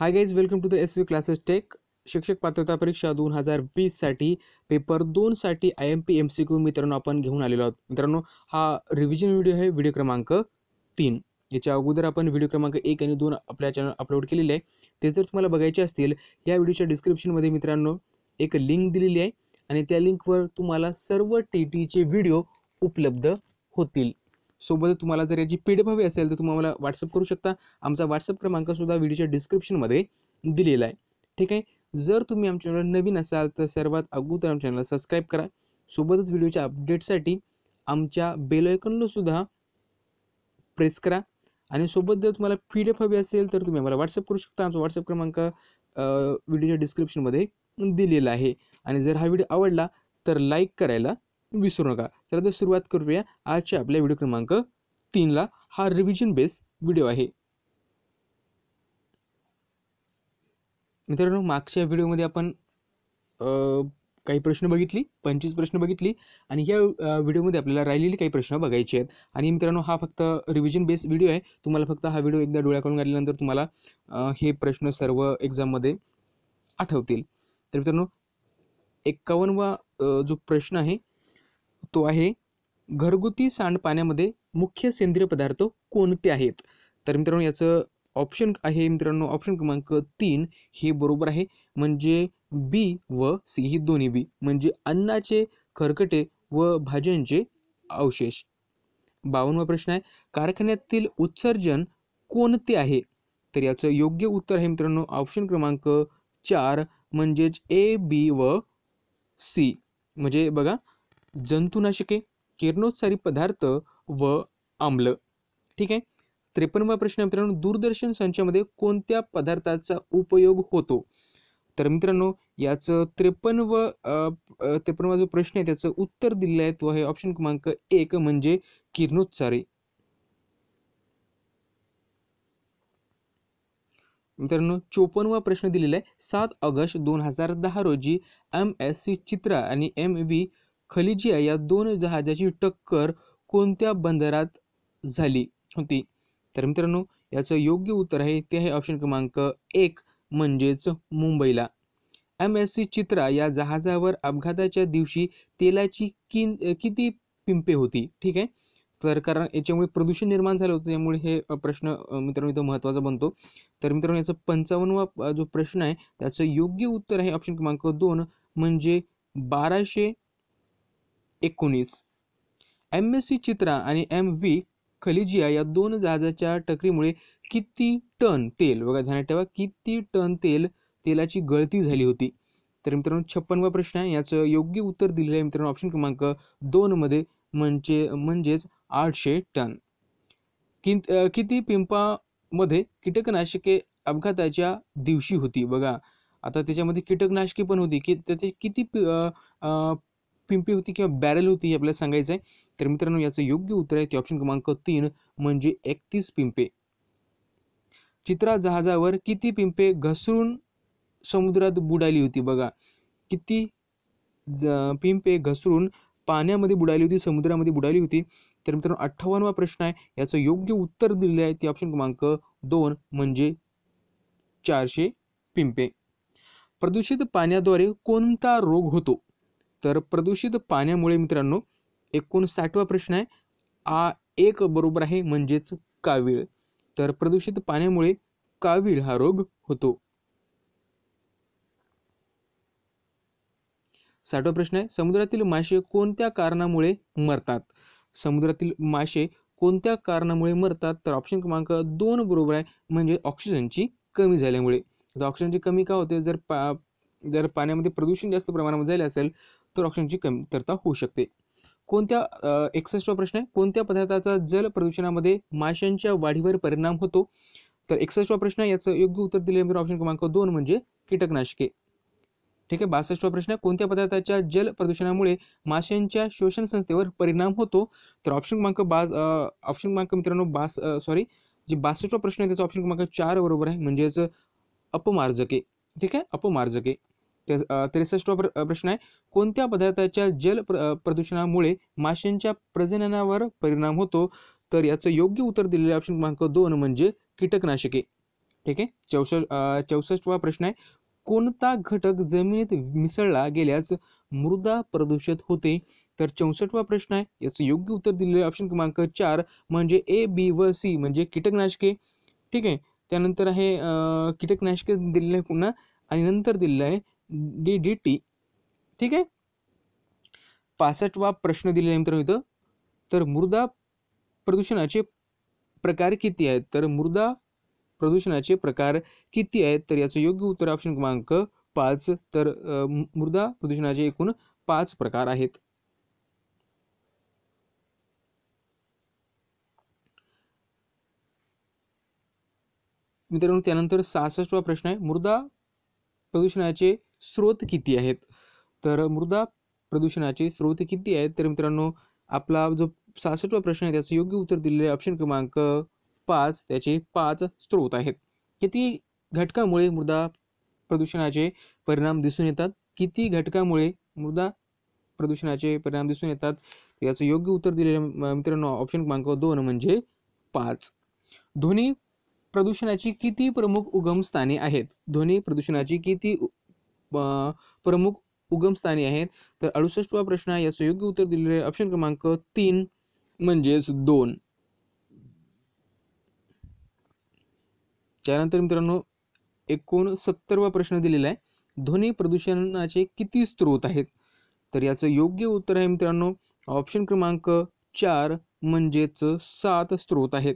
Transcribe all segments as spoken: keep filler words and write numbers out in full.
Hi guys, welcome to the S V classes tech. शिक्षक पात्रता परीक्षा दोन हजार वीस साठी पेपर दोन साठी I M P M C Q मित्रांनो आपण घेऊन आलेलो आहोत. मित्रांनो हा रिव्हिजन व्हिडिओ आहे, व्हिडिओ क्रमांक तीन. याच्या अगोदर आपण व्हिडिओ क्रमांक एक आणि दोन आपल्या चॅनल अपलोड केलेले आहे. ते जर तुम्हाला बघायचे असतील या व्हिडिओच्या डिस्क्रिप्शनमध्ये मित्रांनो एक लिंक दिलेली आहे आणि त्या लिंकवर तुम्हाला सर्व टी टीचे व्हिडिओ उपलब्ध होतील. सोबत तुम्हाला जर याची पी डी एफ हवी असेल तर तुम्ही मला व्हॉट्सअप करू शकता. आमचा व्हॉट्सअप क्रमांक सुद्धा व्हिडिओच्या डिस्क्रिप्शनमध्ये दिलेला आहे. ठीक आहे, जर तुम्ही आमच्या चॅनलवर नवीन असाल तर सर्वात अगोदर आमच्या चॅनलला सबस्क्राईब करा. सोबतच व्हिडिओच्या अपडेटसाठी आमच्या बेल आयकॉनला सुद्धा प्रेस करा. आणि सोबत जर तुम्हाला पी डी एफ हवी असेल तर तुम्ही मला व्हॉट्सअप करू शकता. आमचा व्हॉट्सअप क्रमांक व्हिडिओच्या डिस्क्रिप्शनमध्ये दिलेला आहे. आणि जर हा व्हिडिओ आवडला तर लाईक करायला विसरू नका. चला तर सुरुवात करूया आजच्या आपल्या व्हिडिओ क्रमांक तीन ला. हा रिव्हिजन बेस व्हिडिओ आहे. मित्रांनो मागच्या व्हिडिओमध्ये आपण काही प्रश्न बघितली, पंचवीस प्रश्न बघितली आणि या व्हिडिओमध्ये आपल्याला राहिलेले काही प्रश्न बघायचे आहेत. आणि मित्रांनो हा फक्त रिव्हिजन बेस व्हिडिओ आहे. तुम्हाला फक्त हा व्हिडिओ एकदा डोळ्याकडून काढल्यानंतर तुम्हाला हे प्रश्न सर्व एक्झाममध्ये आठवतील. तर मित्रांनो एक्कावनवा जो प्रश्न आहे तो आहे, घरगुती सांडपाण्यामध्ये मुख्य सेंद्रिय पदार्थ कोणते आहेत. तर मित्रांनो याचं ऑप्शन आहे मित्रांनो ऑप्शन क्रमांक तीन हे बरोबर आहे. म्हणजे बी व सी ही दोन्ही बी, म्हणजे अन्नाचे खरकटे व भाज्यांचे अवशेष. बावनवा प्रश्न आहे, कारखान्यातील उत्सर्जन कोणते आहे. तर याचं योग्य उत्तर आहे मित्रांनो ऑप्शन क्रमांक चार, म्हणजेच ए बी व सी. म्हणजे बघा, जंतुनाशके, किरणोत्सारी पदार्थ व आम्ल. ठीक आहे. त्रेपन्नवा प्रश्न मित्रांनो, दूरदर्शन संचामध्ये कोणत्या पदार्थाचा उपयोग होतो. तर मित्रांनो याचं त्रेपन्नव त्रेपन्नवा जो प्रश्न आहे त्याचं उत्तर दिलेलं आहे तो आहे ऑप्शन क्रमांक एक, म्हणजे किरणोत्सारी. मित्रांनो चोपन्नवा प्रश्न दिलेला आहे, सात ऑगस्ट दोन हजार दहा रोजी एम एस सी चित्रा आणि एम व्ही खलिजिया या दोन जहाजाची टक्कर कोणत्या बंदरात झाली होती. तर मित्रांनो याचं योग्य उत्तर आहे ते आहे ऑप्शन क्रमांक एक, म्हणजेच मुंबईला. एम एस सी चित्रा या जहाजावर अपघाताच्या दिवशी तेलाची किन किती पिंपे होती. ठीक आहे, तर कारण याच्यामुळे प्रदूषण निर्माण झालं होतं, त्यामुळे हे प्रश्न मित्रांनो इथं महत्त्वाचा बनतो. तर मित्रांनो याचा पंचावन्नवा जो प्रश्न आहे त्याचं योग्य उत्तर आहे ऑप्शन क्रमांक दोन, म्हणजे बाराशे एकोणीस. एम एस सी चित्रा आणि एम व्ही खलिजिया या दोन जहाजाच्या टकरीमुळे किती टन तेल, बघा ध्यानात ठेवा, किती टन तेल तेलाची गळती झाली होती. तर मित्रांनो छप्पनवा प्रश्न आहे, याचं योग्य उत्तर दिलेलं आहे मित्रांनो ऑप्शन क्रमांक दोन मध्ये, म्हणजे म्हणजेच आठशे टन. कित किती पिंपामध्ये कीटकनाशके अपघाताच्या दिवशी होती. बघा आता त्याच्यामध्ये कीटकनाशके पण होती की त्याचे किती पिंपी होती किंवा बॅरल होती हे आपल्याला सांगायचं आहे. तर मित्रांनो याचं योग्य उत्तर आहे ते ऑप्शन क्रमांक तीन, म्हणजे एकतीस पिंपे. चित्रा जहाजावर किती पिंपे घसरून समुद्रात बुडाली होती. बघा किती पिंपे घसरून पाण्यामध्ये बुडाली होती, समुद्रामध्ये बुडाली होती. तर मित्रांनो अठ्ठावन्नवा प्रश्न आहे, याचं योग्य उत्तर दिलेलं आहे ते ऑप्शन क्रमांक दोन, म्हणजे चारशे पिंपे. प्रदूषित पाण्याद्वारे कोणता रोग होतो. तर प्रदूषित पाण्यामुळे मित्रांनो एकोणसाठवा प्रश्न आहे, आ एक बरोबर आहे, म्हणजेच कावीळ. तर प्रदूषित पाण्यामुळे कावीळ हा रोग होतो. साठवा प्रश्न आहे, समुद्रातील मासे कोणत्या कारणामुळे मरतात. समुद्रातील मासे कोणत्या कारणामुळे मरतात. तर ऑप्शन क्रमांक दोन बरोबर आहे, म्हणजे ऑक्सिजनची कमी झाल्यामुळे. तर ऑक्सिजनची कमी का होते, जर पा जर पाण्यामध्ये प्रदूषण जास्त प्रमाणामध्ये झाले असेल तर ऑक्सिजनची कमतरता होऊ शकते. कोणत्या एकसष्टवा प्रश्न आहे, कोणत्या पदार्थाचा जल प्रदूषणामध्ये माशांच्या वाढीवर परिणाम होतो. तर एकसष्टवा प्रश्न आहे, याचं योग्य उत्तर दिले ऑप्शन क्रमांक दोन, म्हणजे कीटकनाशके. ठीक आहे. बासष्टवा प्रश्न आहे, कोणत्या पदार्थाच्या जल प्रदूषणामुळे माशांच्या श्वसन संस्थेवर परिणाम होतो. तर ऑप्शन क्रमांक बास ऑप्शन क्रमांक मित्रांनो बास सॉरी जे बासष्टवा प्रश्न आहे त्याचा ऑप्शन क्रमांक चार बरोबर आहे, म्हणजेच अपमार्जके. ठीक आहे, अपमार्जके. त्रेसष्टवा प्रश्न आहे, कोणत्या पदार्थाच्या जल प्रदूषणामुळे माशांच्या प्रजननावर परिणाम होतो. तर याचं योग्य उत्तर दिलेलं ऑप्शन क्रमांक दोन, म्हणजे कीटकनाशके. ठीक आहे. चौसष्ट चौसष्टवा प्रश्न आहे, कोणता घटक जमिनीत मिसळला गेल्यास मृदा प्रदूषित होते. तर चौसष्टवा प्रश्न आहे, याचे योग्य उत्तर दिलेले ऑप्शन क्रमांक चार म्हणजे ए बी व सी म्हणजे कीटकनाशके. ठीक आहे. त्यानंतर आहे कीटकनाशके दिलेले पुन्हा आणि नंतर दिलेलं आहे डी डी टी. ठीक आहे. पासष्टवा प्रश्न दिलेला आहे मित्रांनो इथं, तर मृदा प्रदूषणाचे प्रकार किती आहेत. तर मृदा प्रदूषणाचे प्रकार किती आहेत, तर याचं योग्य उत्तर ऑप्शन क्रमांक पाच. तर मृदा प्रदूषणाचे एकूण पाच प्रकार आहेत. मित्रांनो त्यानंतर सहासष्टवा प्रश्न आहे, मृदा प्रदूषणाचे स्रोत किती आहेत. तर मृदा प्रदूषणाचे स्रोत किती आहेत, तर मित्रांनो आपला जो सहासष्टवा प्रश्न आहे त्याचं योग्य उत्तर दिलेले ऑप्शन क्रमांक पाच, त्याचे पाच स्रोत आहेत. किती घटकामुळे मृदा प्रदूषणाचे परिणाम दिसून येतात, किती घटकामुळे मृदा प्रदूषणाचे परिणाम दिसून येतात, याचं योग्य उत्तर दिलेले मित्रांनो ऑप्शन क्रमांक दोन म्हणजे पाच. ध्वनी प्रदूषणाची किती प्रमुख उगमस्थाने आहेत. ध्वनी प्रदूषणाची किती प्रमुख उगमस्थाने आहेत, तर अडुसष्टवा प्रश्न आहे, याचं योग्य उत्तर दिलेले ऑप्शन क्रमांक तीन म्हणजेच दोन. त्यानंतर मित्रांनो एकोणसत्तरवा प्रश्न दिलेला आहे, ध्वनी प्रदूषणाचे किती स्रोत आहेत. तर याचं योग्य उत्तर आहे मित्रांनो ऑप्शन क्रमांक चार म्हणजेच सात स्रोत आहेत.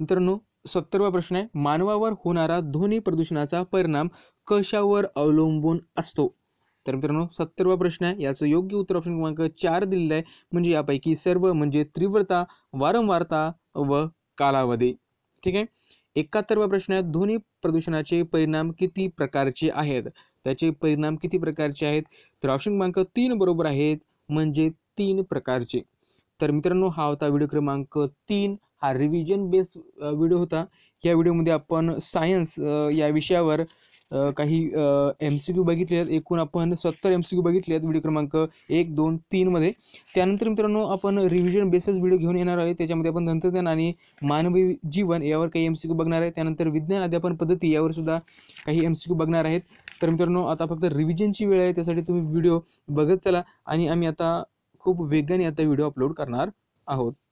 मित्रांनो सत्तरवा प्रश्न आहे, मानवावर होणारा ध्वनी प्रदूषणाचा परिणाम कशावर अवलंबून असतो. तर मित्रांनो सत्तरवा प्रश्न आहे, याचं योग्य उत्तर ऑप्शन क्रमांक चार दिलेलं आहे म्हणजे यापैकी सर्व म्हणजे तीव्रता, वारंवारता व कालावधी. ठीक आहे. एकाहत्तरवा प्रश्न आहे, ध्वनी प्रदूषणाचे परिणाम किती प्रकारचे आहेत. त्याचे परिणाम किती प्रकारचे आहेत, तर ऑप्शन क्रमांक तीन बरोबर आहेत म्हणजे तीन प्रकारचे. तर मित्रांनो हा होता व्हिडिओ क्रमांक तीन, हा रिव्हिजन बेस व्हिडिओ होता. या व्हिडिओमध्ये आपण सायन्स या विषयावर काही एम सी क्यू बघितले आहेत. एकूण आपण सत्तर एम सी क्यू बघितले आहेत व्हिडिओ क्रमांक एक दोन तीनमध्ये. त्यानंतर मित्रांनो आपण रिव्हिजन बेसच व्हिडिओ घेऊन येणार आहे, त्याच्यामध्ये आपण तंत्रज्ञान आणि मानवी जीवन यावर काही एम सी क्यू बघणार आहे. त्यानंतर विज्ञान अध्यापन पद्धती यावर सुद्धा काही एम सी क्यू बघणार आहेत. तर मित्रांनो आता फक्त रिव्हिजनची वेळ आहे, त्यासाठी तुम्ही व्हिडिओ बघत चला आणि आम्ही आता खूप वेगाने आता व्हिडिओ अपलोड करणार आहोत.